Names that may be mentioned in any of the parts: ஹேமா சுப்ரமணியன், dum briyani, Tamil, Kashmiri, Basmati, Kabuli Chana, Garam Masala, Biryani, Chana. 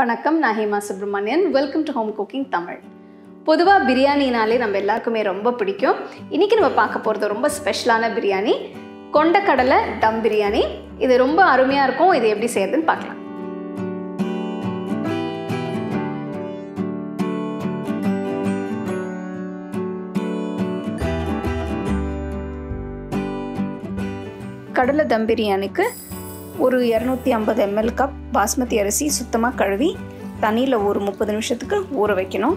வணக்கம், நான் ஹேமா சுப்ரமணியன். Welcome to home cooking Tamil. பொதுவாக பிரியாணினாலே நம்ம எல்லாருக்குமே ரொம்ப பிடிக்கும். இன்றைக்கி நம்ம பார்க்க போகிறது ரொம்ப ஸ்பெஷலான பிரியாணி, கொண்டக்கடலை தம் பிரியாணி. இது ரொம்ப அருமையாக இருக்கும். இது எப்படி செய்யறதுன்னு பார்க்கலாம். கடலை தம் பிரியாணிக்கு ஒரு 250 ml கப் பாஸ்மதி அரிசி சுத்தமாக கழுவி தண்ணியில் ஒரு 30 நிமிஷத்துக்கு ஊற வைக்கணும்.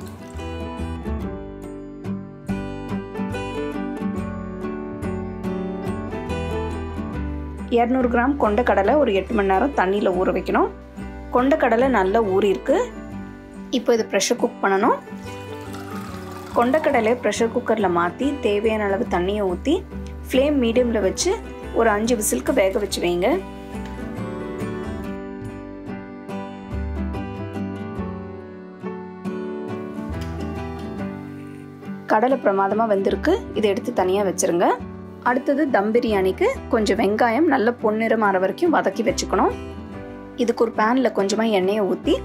$200 கிராம் கொண்டக்கடலை ஒரு 8 மணி நேரம் தண்ணியில் ஊற வைக்கணும். கொண்டக்கடலை நல்லா ஊறியிருக்கு. இப்போ இது ப்ரெஷர் குக் பண்ணணும். கொண்டக்கடலை ப்ரெஷர் குக்கரில் மாற்றி தேவையான அளவு தண்ணியை ஊற்றி ஃப்ளேம் மீடியமில் வச்சு ஒரு 5 விசிலுக்கு வேக வச்சு வைங்க. கடலை பிரமாதமாக வெந்திருக்கு. இதை எடுத்து தனியாக வச்சுருங்க. அடுத்தது தம் பிரியாணிக்கு கொஞ்சம் வெங்காயம் நல்ல பொன்னிறம் ஆற வரைக்கும் வதக்கி வச்சுக்கணும். இதுக்கு ஒரு பேனில் கொஞ்சமாக எண்ணெயை ஊற்றி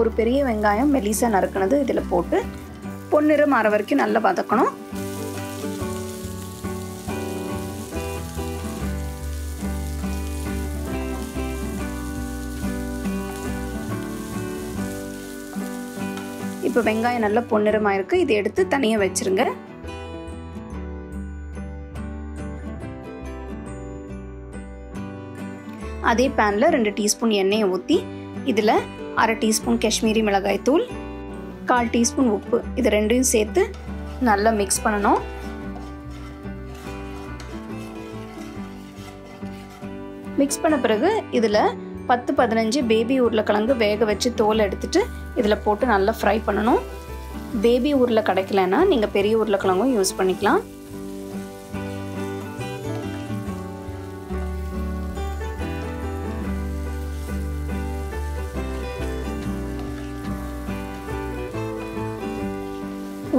ஒரு பெரிய வெங்காயம் மெலிசாக நறுக்கினது இதில் போட்டு பொன்னிறம் ஆற வரைக்கும் நல்லா வதக்கணும். இப்போ வெங்காயம் நல்லா பொன்னிறமாக இருக்குது. இதை எடுத்து தனியாக வச்சுருங்க. அதே பேனில் 2 டீஸ்பூன் எண்ணெயை ஊற்றி இதில் 1/2 டீஸ்பூன் காஷ்மீரி மிளகாய் தூள், 1/4 டீஸ்பூன் உப்பு, இது ரெண்டையும் சேர்த்து நல்லா மிக்ஸ் பண்ணணும். மிக்ஸ் பண்ண பிறகு இதில் 10-15 பேபி உருளைக்கிழங்கு வேக வச்சு தோலை எடுத்துட்டு இதில் போட்டு நல்லா ஃப்ரை பண்ணணும். பேபி உருளை கிடைக்கலன்னா நீங்கள் பெரிய உருளைக்கிழங்கும் யூஸ் பண்ணிக்கலாம்.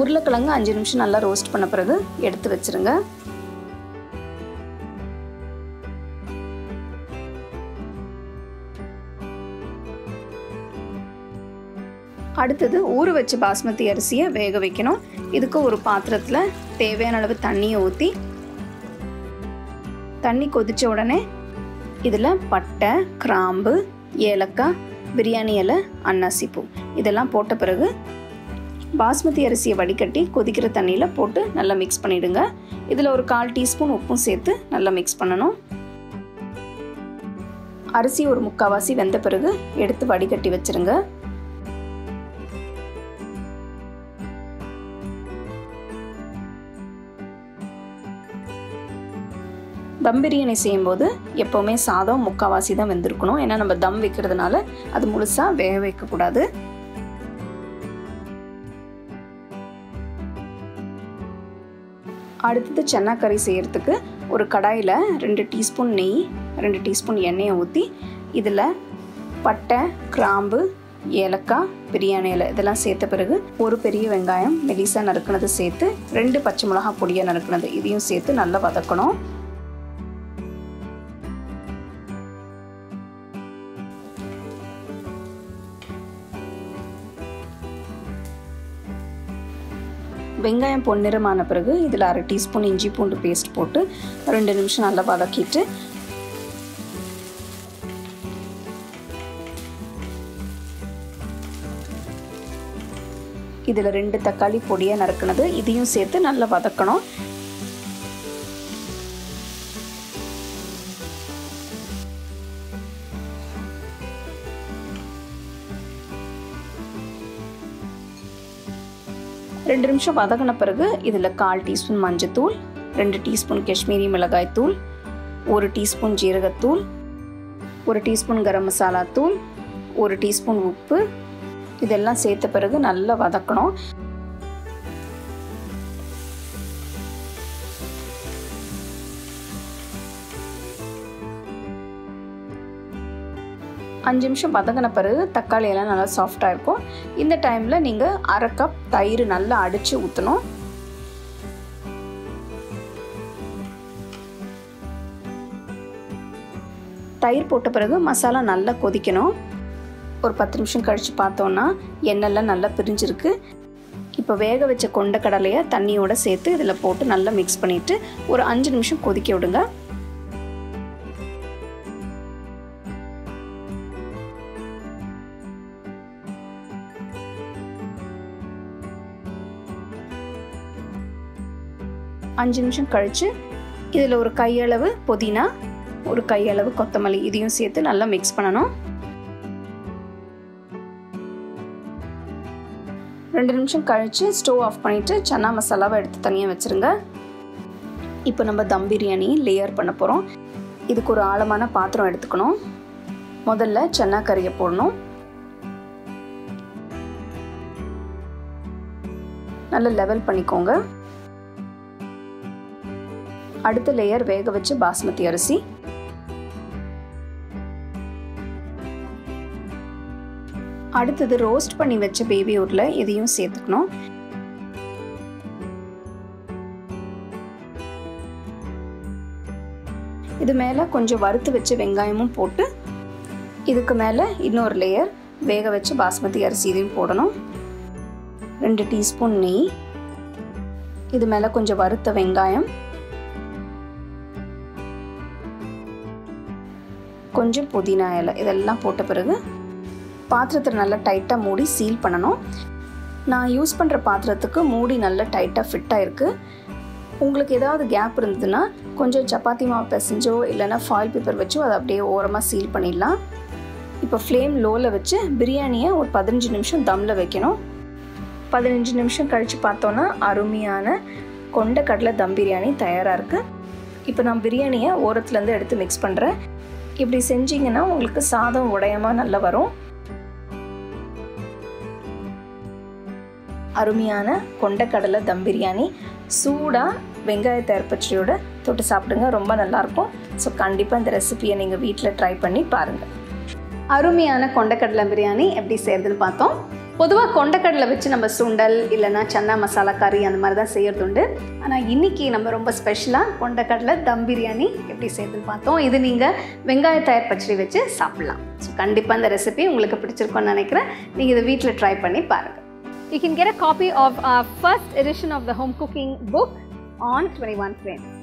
உருளைக்கிழங்கு 5 நிமிஷம் நல்லா ரோஸ்ட் பண்ண பிறகு எடுத்து வச்சுருங்க. அடுத்தது ஊற வச்சு பாஸ்மதி அரிசியை வேக வைக்கணும். இதுக்கு ஒரு பாத்திரத்தில் தேவையான அளவு தண்ணியை ஊற்றி தண்ணி கொதித்த உடனே இதில் பட்டை, கிராம்பு, ஏலக்காய், பிரியாணி இலை, அன்னாசிப்பூ இதெல்லாம் போட்ட பிறகு பாஸ்மதி அரிசியை வடிகட்டி கொதிக்கிற தண்ணியில் போட்டு நல்லா மிக்ஸ் பண்ணிவிடுங்க. இதில் ஒரு 1/4 டீஸ்பூன் உப்பும் சேர்த்து நல்லா மிக்ஸ் பண்ணணும். அரிசி ஒரு 3/4 வெந்த பிறகு எடுத்து வடிகட்டி வச்சுருங்க. தம் பிரியாணி செய்யும்போது எப்போவுமே சாதம் 3/4 தான் வெந்திருக்கணும். ஏன்னா நம்ம தம் வைக்கிறதுனால அது முழுசாக வேக வைக்கக்கூடாது. அடுத்தது சன்னா கறி செய்கிறதுக்கு ஒரு கடாயில் 2 டீஸ்பூன் நெய், 2 டீஸ்பூன் எண்ணெயை ஊற்றி இதில் பட்டை, கிராம்பு, ஏலக்காய், பிரியாணி இலை இதெல்லாம் சேர்த்த பிறகு ஒரு பெரிய வெங்காயம் மெலிசாக நறுக்கினது சேர்த்து 2 பச்சை மிளகா பொடியை நறுக்கினது இதையும் சேர்த்து நல்லா வதக்கணும். வெங்காயம் பொன்னிறமான பிறகு இதில் 1/2 டீஸ்பூன் இஞ்சி பூண்டு பேஸ்ட் போட்டு 2 நிமிஷம் நல்லா வதக்கிட்டு இதில் 2 தக்காளி பொடியாக நறுக்கினது இதையும் சேர்த்து நல்லா வதக்கணும். ரெண்டு நிமிஷம் வதக்கின பிறகு இதில் 1/4 டீஸ்பூன் மஞ்சத்தூள், 2 டீஸ்பூன் காஷ்மீரி மிளகாய் தூள், 1 டீஸ்பூன் ஜீரகத்தூள், 1 டீஸ்பூன் கரம் மசாலா தூள், 1 டீஸ்பூன் உப்பு இதெல்லாம் சேர்த்த பிறகு நல்லா வதக்கணும். அஞ்சு நிமிஷம் வதங்கின பிறகு தக்காளி எல்லாம் நல்லா சாஃப்டாக இருக்கும். இந்த டைமில் நீங்கள் 1/2 கப் தயிர் நல்லா அடித்து ஊற்றணும். தயிர் போட்ட பிறகு மசாலா நல்லா கொதிக்கணும். ஒரு 10 நிமிஷம் கழிச்சு பார்த்தோம்னா எண்ணெய்லாம் நல்லா பிரிஞ்சிருக்கு. இப்போ வேக வச்ச கொண்ட கடலையை தண்ணியோட சேர்த்து இதில் போட்டு நல்லா மிக்ஸ் பண்ணிவிட்டு ஒரு 5 நிமிஷம் கொதிக்க விடுங்க. அஞ்சு நிமிஷம் கழித்து இதில் ஒரு கையளவு புதினா, ஒரு கையளவு கொத்தமல்லி இதையும் சேர்த்து நல்லா மிக்ஸ் பண்ணணும். 2 நிமிஷம் கழித்து ஸ்டவ் ஆஃப் பண்ணிவிட்டு சன்னா மசாலாவை எடுத்து தனியாக வச்சுருங்க. இப்போ நம்ம தம் பிரியாணி லேயர் பண்ண போகிறோம். இதுக்கு ஒரு ஆழமான பாத்திரம் எடுத்துக்கணும். முதல்ல சன்னா கறியை போடணும். நல்லா லெவல் பண்ணிக்கோங்க. அடுத்த லேயர் வேக வச்சு பாஸ்மதி அரிசி, அடுத்தது ரோஸ்ட் பண்ணி வச்ச பேபி உருளை இதையும் சேர்த்துக்கணும். இது மேலே கொஞ்சம் வறுத்து வச்ச வெங்காயமும் போட்டு இதுக்கு மேலே இன்னொரு லேயர் வேக வச்சு பாஸ்மதி அரிசி இதையும் போடணும். 2 டீஸ்பூன் நெய், இது மேலே கொஞ்சம் வறுத்த வெங்காயம், கொஞ்சம் புதினா இலை இதெல்லாம் போட்ட பிறகு பாத்திரத்தை நல்லா டைட்டாக மூடி சீல் பண்ணணும். நான் யூஸ் பண்ணுற பாத்திரத்துக்கு மூடி நல்லா டைட்டாக ஃபிட்டாக இருக்குது. உங்களுக்கு ஏதாவது கேப் இருந்ததுன்னா கொஞ்சம் சப்பாத்தி மாவு பிசைஞ்சோ இல்லைன்னா ஃபாயில் பேப்பர் வச்சோ அதை அப்படியே ஓரமாக சீல் பண்ணிடலாம். இப்போ ஃப்ளேம் லோவில் வச்சு பிரியாணியை ஒரு 15 நிமிஷம் தம்மில் வைக்கணும். 15 நிமிஷம் கழித்து பார்த்தோன்னா அருமையான கொண்ட கடலை தம் பிரியாணி தயாராக இருக்குது. இப்போ நான் பிரியாணியை ஓரத்துலேருந்து எடுத்து மிக்ஸ் பண்ணுறேன். இப்படி செஞ்சிங்கன்னா உங்களுக்கு சாதம் உடையமாக நல்லா வரும். அருமையான கொண்டக்கடலை தம் பிரியாணி சூடாக வெங்காயத்தை அரைப்பச்சடியோட தொட்டு சாப்பிடுங்க, ரொம்ப நல்லாயிருக்கும். ஸோ கண்டிப்பாக இந்த ரெசிபியை நீங்கள் வீட்டில் ட்ரை பண்ணி பாருங்கள். அருமையான கொண்டக்கடலை பிரியாணி எப்படி செய்கிறதுன்னு பார்த்தோம். பொதுவாக கொண்டக்கடலை வச்சு நம்ம சுண்டல் இல்லைன்னா சன்னா மசாலா கறி அந்த மாதிரி தான் செய்கிறது உண்டு. ஆனால் இன்றைக்கி நம்ம ரொம்ப ஸ்பெஷலாக கொண்டக்கடலை தம் பிரியாணி எப்படி செய்கிறதுன்னு பார்த்தோம். இது நீங்கள் வெங்காய தயிர் பச்சடி வச்சு சாப்பிட்லாம். ஸோ கண்டிப்பாக இந்த ரெசிபி உங்களுக்கு பிடிச்சிருக்கோன்னு நினைக்கிறேன். நீங்கள் இதை வீட்டில் ட்ரை பண்ணி பாருங்கள். You can get a copy of our first edition of the home cooking book on 21 frames.